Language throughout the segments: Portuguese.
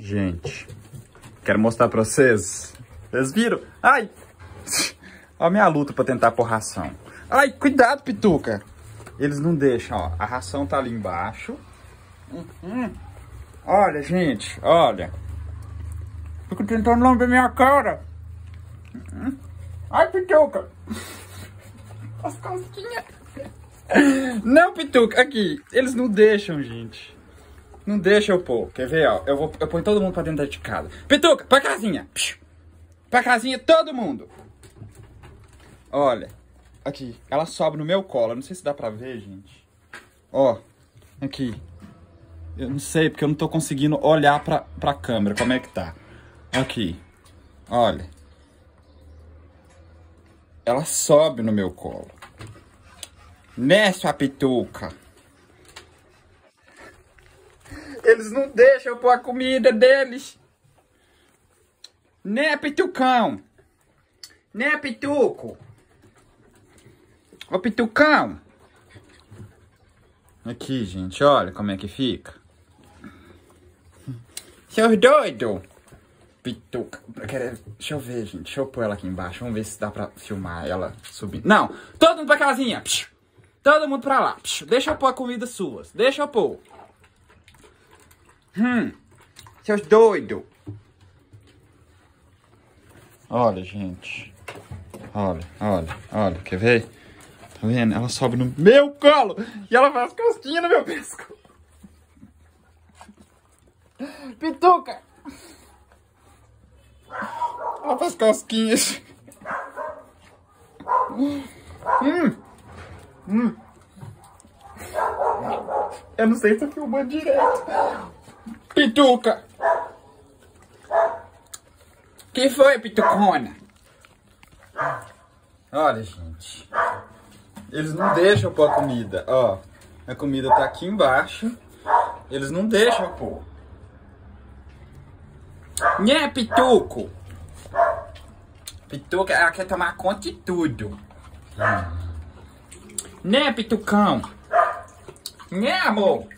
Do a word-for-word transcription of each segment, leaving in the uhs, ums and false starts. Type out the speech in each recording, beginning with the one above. Gente, quero mostrar pra vocês. Vocês viram? Ai! Olha a minha luta pra tentar pôr ração. Ai, cuidado, Pituca! Eles não deixam, ó. A ração tá ali embaixo. Uhum. Olha, gente, olha. Fico tentando lamber minha cara. Uhum. Ai, Pituca! As cosquinhas. Não, Pituca, aqui. Eles não deixam, gente. Não deixa eu pôr. Quer ver, ó? Eu, vou, eu ponho todo mundo pra dentro de casa. Pituca, pra casinha. Pra casinha, todo mundo. Olha. Aqui. Ela sobe no meu colo. Eu não sei se dá pra ver, gente. Ó. Aqui. Eu não sei, porque eu não tô conseguindo olhar pra, pra câmera. Como é que tá? Aqui. Olha. Ela sobe no meu colo. Né, sua Pituca? Eles não deixam eu pôr a comida deles. Né, Pitucão? Né, Pituco? Ô, Pitucão. Aqui, gente, olha como é que fica. Seus doidos. Pituca. Deixa eu ver, gente. Deixa eu pôr ela aqui embaixo. Vamos ver se dá pra filmar ela subindo. Não. Todo mundo pra casinha. Todo mundo pra lá. Deixa eu pôr a comida suas. Deixa eu pôr. Hum, seus doidos. Olha, gente. Olha, olha, olha. Quer ver? Tá vendo? Ela sobe no meu colo. E ela faz cosquinha no meu pescoço. Pituca. Ela faz cosquinhas. Hum. Hum. Eu não sei se eu filmando direito. Pituca. Que foi, Pitucona? Olha, gente. Eles não deixam pôr a comida. Ó, a comida tá aqui embaixo. Eles não deixam pôr. Né, Pituco? Pituca, ela quer tomar conta de tudo. Né, Pitucão? Né, amor?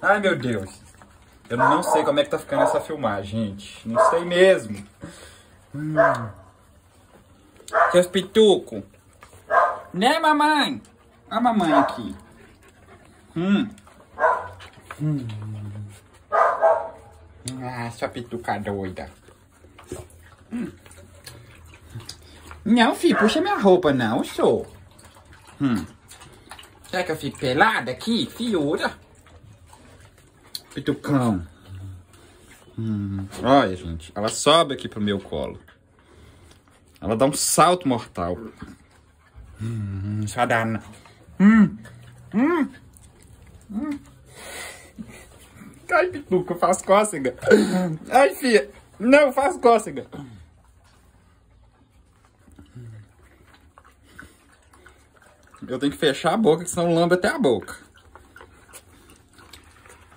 Ai, meu Deus. Eu não sei como é que tá ficando essa filmagem, gente. Não sei mesmo. Hum. Seus Pituco. Né, mamãe? A mamãe aqui. Hum. Hum. Ah, sua Pituca doida. Hum. Não, filho, puxa minha roupa, não, sou. Hum. Será que eu fico pelada aqui? Fiura. Pitucão. Hum. Olha, gente. Ela sobe aqui pro meu colo. Ela dá um salto mortal. Hum. Só dá. Hum. Hum. Hum. Ai, Pituca, faz cócega. Ai, filha. Não, faz cócega. Eu tenho que fechar a boca, senão lambe até a boca.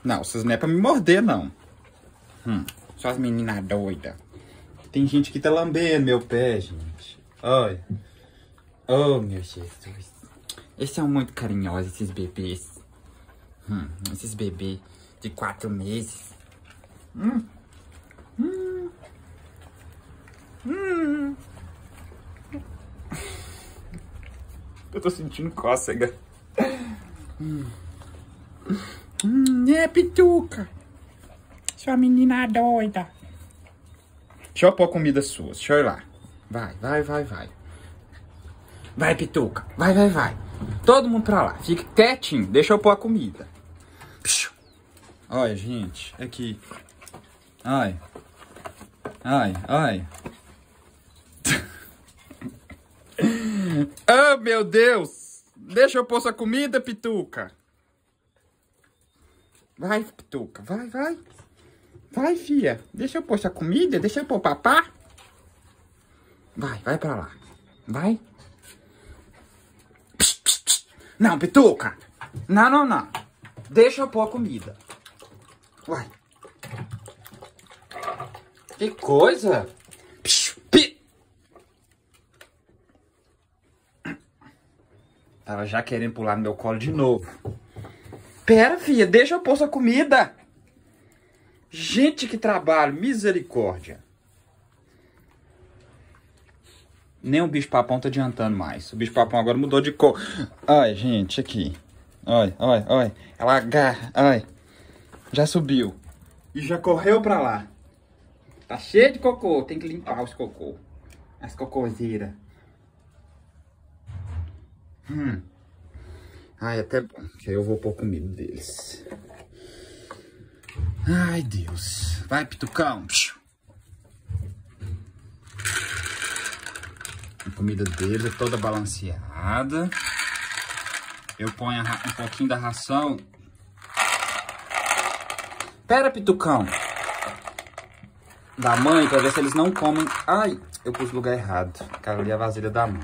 Não, vocês não é pra me morder, não. Hum, só as meninas doidas. Tem gente que tá lambendo meu pé, gente. Olha. Oh, meu Jesus. Eles são muito carinhosos, esses bebês. Hum, esses bebês de quatro meses. Hum. Hum. Hum. Eu tô sentindo cócega. Hum. Hum, é, Pituca. Sua menina doida. Deixa eu pôr comida sua. Deixa eu ir lá. Vai, vai, vai, vai. Vai, Pituca. Vai, vai, vai. Todo mundo pra lá. Fique quietinho. Deixa eu pôr a comida. Piu. Olha, gente. Aqui. Ai. Ai, ai. Oh, meu Deus. Deixa eu pôr sua comida, Pituca. Vai, Pituca, vai, vai. Vai, filha. Deixa eu pôr sua comida, deixa eu pôr papá. Vai, vai pra lá. Vai. Não, Pituca. Não, não, não. Deixa eu pôr a comida. Vai. Que coisa. Tava já querendo pular no meu colo de novo. Pera, filha, deixa eu pôr sua comida. Gente, que trabalho, misericórdia. Nem o bicho papão tá adiantando mais. O bicho papão agora mudou de cor. Ai, gente, aqui. Olha, olha, olha. Ela agarra, olha. Já subiu. E já correu pra lá. Tá cheio de cocô. Tem que limpar os cocô. As cocôzeiras. Hum. Ai, até bom. Que eu vou pôr comida deles. Ai, Deus. Vai, Pitucão. A comida deles é toda balanceada. Eu ponho um pouquinho da ração. Pera, Pitucão. Da mãe, pra ver se eles não comem. Ai, eu pus o lugar errado. Cara, ali a vasilha da mãe.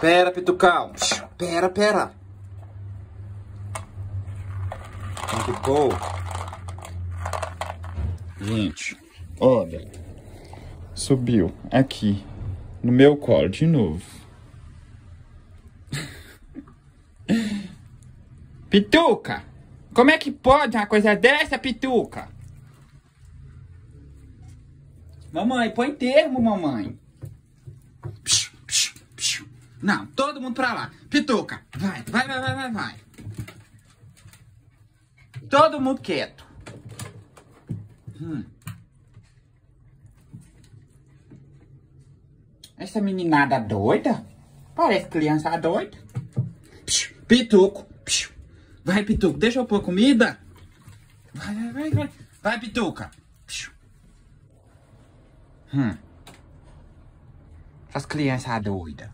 Pera, Pitucão. Pera, pera. Pitucou. Gente, olha. Subiu aqui no meu colo de novo. Pituca! Como é que pode uma coisa dessa, Pituca? Mamãe, põe termo, mamãe. Psh, psh, psh. Não, todo mundo pra lá. Pituca, vai, vai, vai, vai, vai, vai. Todo mundo quieto. Hum. Essa meninada doida. Parece criança doida. Psh, Pituco. Psh. Vai, Pituco. Deixa eu pôr comida. Vai, vai, vai, vai. Vai, Pituca. Psh. Hum. As crianças doidas.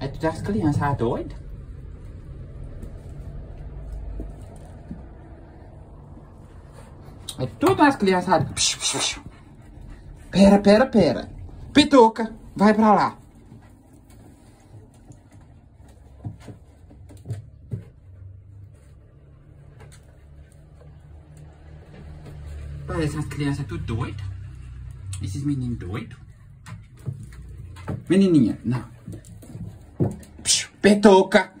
É tudo as crianças doidas? É tudo as crianças doidas. Pera, pera, pera. Pituca, vai pra lá. Parece umas crianças tudo doidas. Esses meninos doidos. Menininha, não. Pituca.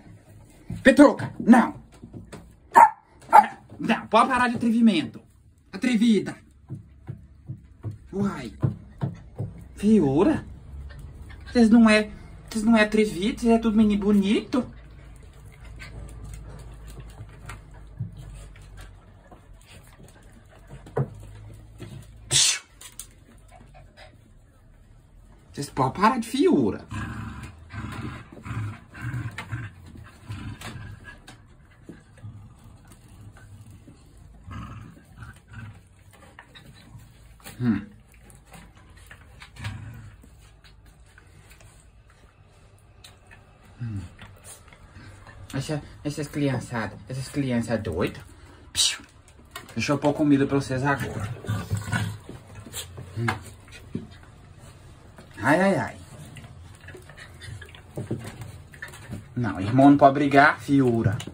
Pituca, não. Não, pode parar de atrevimento. Atrevida. Uai. Fiora? Vocês não é, vocês não é atrevidos, vocês é tudo menino bonito. Vocês podem parar de fiora. Hum. Hum. Essa, essas criançadas, essas crianças doidas. Deixa eu pôr comida pra vocês agora. Hum. Ai, ai, ai. Não, irmão não pode brigar, fiura.